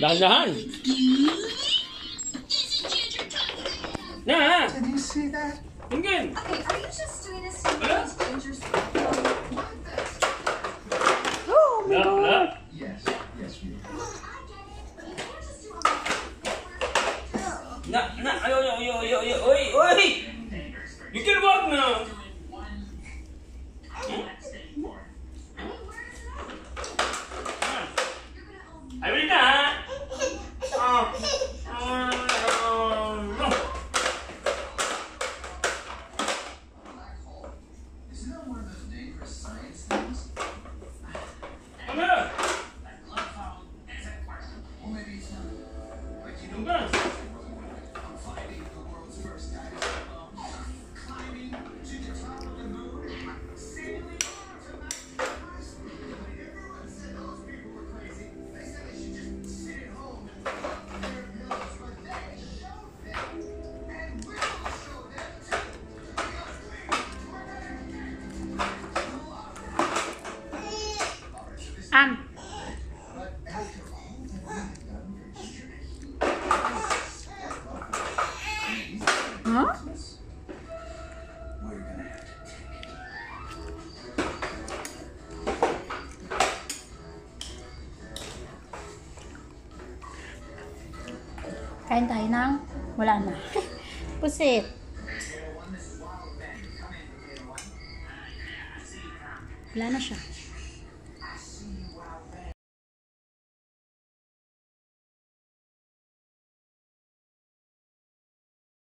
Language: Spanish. Dahan-dahan. Nah. Did you see that? Mungkin. Okay, are you just doing this to make ginger soup? Oh my God. Yes, yes we are. Nah, nah, oi. You can walk now. Kain tayo ng wala na. Pusit. Wala na siya.